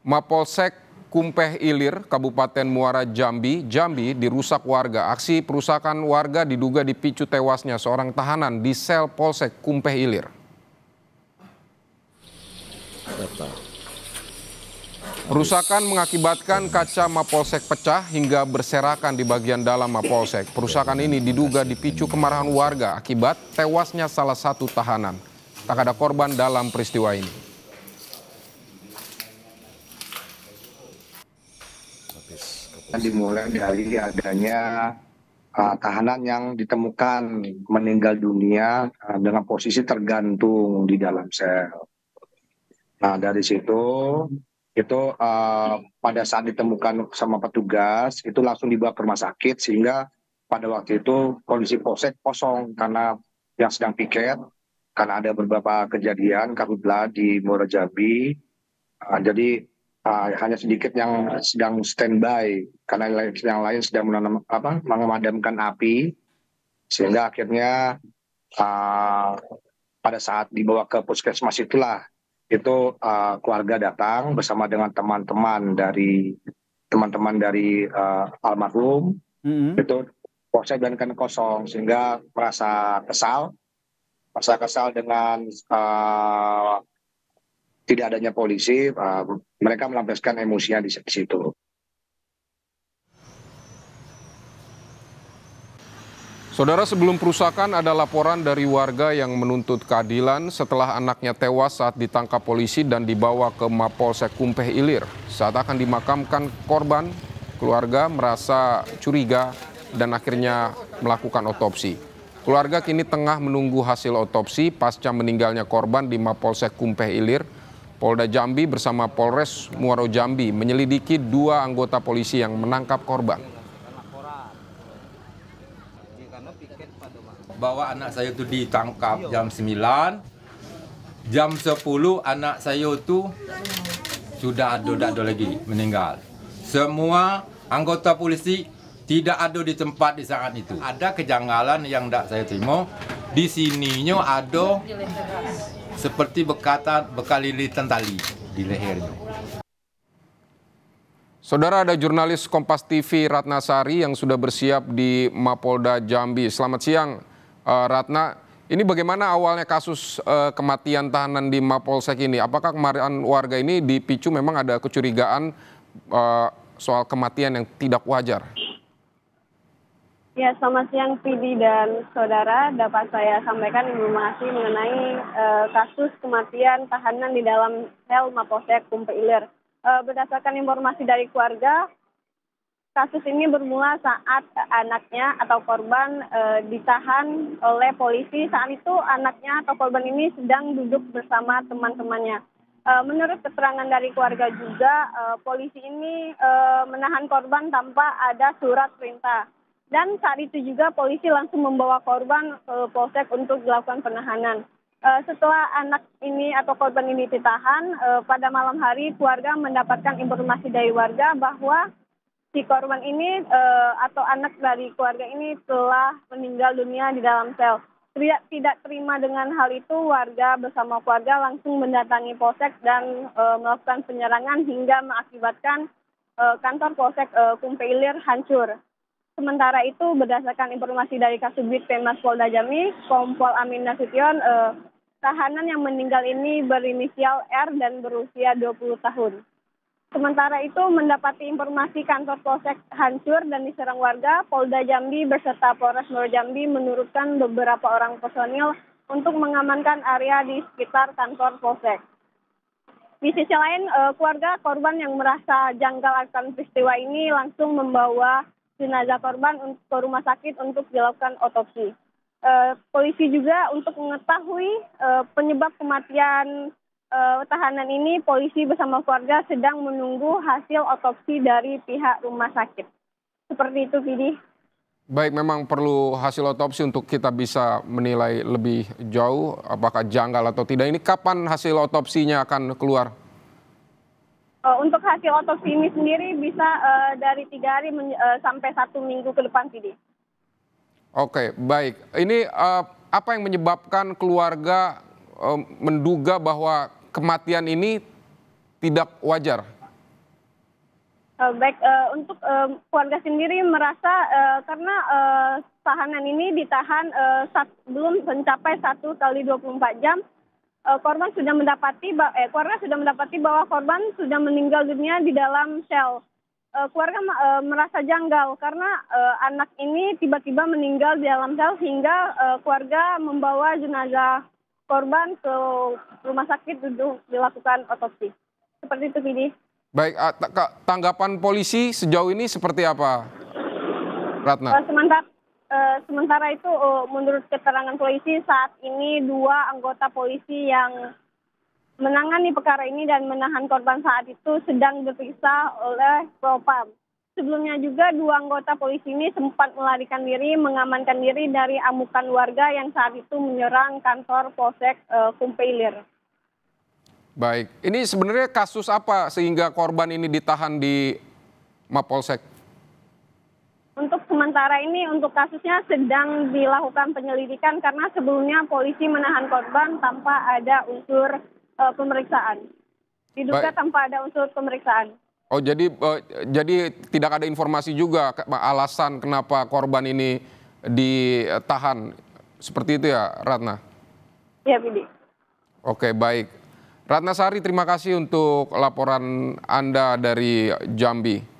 Mapolsek Kumpeh Ilir, Kabupaten Muaro Jambi, Jambi dirusak warga. Aksi perusakan warga diduga dipicu tewasnya seorang tahanan di sel Polsek Kumpeh Ilir. Perusakan mengakibatkan kaca Mapolsek pecah hingga berserakan di bagian dalam Mapolsek. Perusakan ini diduga dipicu kemarahan warga akibat tewasnya salah satu tahanan. Tak ada korban dalam peristiwa ini. Dimulai dari adanya tahanan yang ditemukan meninggal dunia dengan posisi tergantung di dalam sel. Nah, dari situ itu pada saat ditemukan sama petugas itu langsung dibawa ke rumah sakit, sehingga pada waktu itu kondisi polsek kosong karena yang sedang piket, karena ada beberapa kejadian karhutlah di Muaro Jambi. Jadi hanya sedikit yang sedang standby karena yang lain sedang memadamkan api, sehingga akhirnya pada saat dibawa ke puskesmas itulah itu keluarga datang bersama dengan teman-teman dari almarhum. Itu polsek dan kan kosong, sehingga merasa kesal dengan tidak adanya polisi, mereka melampiaskan emosinya di situ. Saudara, sebelum perusakan ada laporan dari warga yang menuntut keadilan setelah anaknya tewas saat ditangkap polisi dan dibawa ke Mapolsek Kumpeh Ilir. Saat akan dimakamkan korban, keluarga merasa curiga dan akhirnya melakukan otopsi. Keluarga kini tengah menunggu hasil otopsi pasca meninggalnya korban di Mapolsek Kumpeh Ilir. Polda Jambi bersama Polres Muaro Jambi menyelidiki dua anggota polisi yang menangkap korban. Bahwa anak saya itu ditangkap jam 9, jam 10 anak saya itu sudah ada lagi meninggal. Semua anggota polisi tidak ada di tempat di saat itu. Ada kejanggalan yang tidak saya terima. Di sininya ada seperti bekal lilitan tali di lehernya. Saudara, ada jurnalis Kompas TV Ratna Sari yang sudah bersiap di Mapolda Jambi. Selamat siang, Ratna. Ini bagaimana awalnya kasus kematian tahanan di Mapolsek ini? Apakah kemarahan warga ini dipicu memang ada kecurigaan soal kematian yang tidak wajar? Ya, selamat siang Pidi dan saudara. Dapat saya sampaikan informasi mengenai kasus kematian tahanan di dalam sel Mapolsek Kumpeh Ilir. Berdasarkan informasi dari keluarga, kasus ini bermula saat anaknya atau korban ditahan oleh polisi. Saat itu anaknya atau korban ini sedang duduk bersama teman-temannya. Menurut keterangan dari keluarga juga, polisi ini menahan korban tanpa ada surat perintah. Dan saat itu juga polisi langsung membawa korban ke polsek untuk dilakukan penahanan. Setelah anak ini atau korban ini ditahan, pada malam hari keluarga mendapatkan informasi dari warga bahwa si korban ini atau anak dari keluarga ini telah meninggal dunia di dalam sel. Tidak terima dengan hal itu, warga bersama keluarga langsung mendatangi polsek dan melakukan penyerangan hingga mengakibatkan kantor polsek Kumpeh Ilir hancur. Sementara itu, berdasarkan informasi dari Kasubdit Penmas Polda Jambi, Kompol Amin Nasution, tahanan yang meninggal ini berinisial R dan berusia 20 tahun. Sementara itu, mendapati informasi kantor polsek hancur dan diserang warga, Polda Jambi beserta Polres Muaro Jambi menurunkan beberapa orang personil untuk mengamankan area di sekitar kantor polsek. Di sisi lain, keluarga korban yang merasa janggal akan peristiwa ini langsung membawa jenazah korban untuk ke rumah sakit untuk dilakukan otopsi. Polisi juga untuk mengetahui penyebab kematian tahanan ini, polisi bersama keluarga sedang menunggu hasil otopsi dari pihak rumah sakit. Seperti itu, Pidi. Baik, memang perlu hasil otopsi untuk kita bisa menilai lebih jauh apakah janggal atau tidak. Ini kapan hasil otopsinya akan keluar? Untuk hasil otopsi ini sendiri bisa dari 3 hari sampai 1 minggu ke depan, Pidi. Oke, baik. Ini apa yang menyebabkan keluarga menduga bahwa kematian ini tidak wajar? Baik, untuk keluarga sendiri merasa karena tahanan ini ditahan belum mencapai 1 kali 24 jam, keluarga sudah mendapati bahwa korban sudah meninggal dunia di dalam sel. Keluarga merasa janggal karena anak ini tiba-tiba meninggal di dalam sel, hingga keluarga membawa jenazah korban ke rumah sakit untuk dilakukan otopsi. Seperti itu, Vidi. Baik, tanggapan polisi sejauh ini seperti apa, Ratna? Sementara itu, menurut keterangan polisi, saat ini 2 anggota polisi yang menangani perkara ini dan menahan korban saat itu sedang diperiksa oleh Propam. Sebelumnya juga 2 anggota polisi ini sempat melarikan diri, mengamankan diri dari amukan warga yang saat itu menyerang kantor Polsek Kumpeh Ilir. Baik, ini sebenarnya kasus apa sehingga korban ini ditahan di Mapolsek? Untuk sementara ini, untuk kasusnya sedang dilakukan penyelidikan karena sebelumnya polisi menahan korban tanpa ada unsur pemeriksaan. Diduga tanpa ada unsur pemeriksaan. Oh, jadi tidak ada informasi juga alasan kenapa korban ini ditahan. Seperti itu ya, Ratna? Ya, Bidi. Oke, baik. Ratna Sari, terima kasih untuk laporan Anda dari Jambi.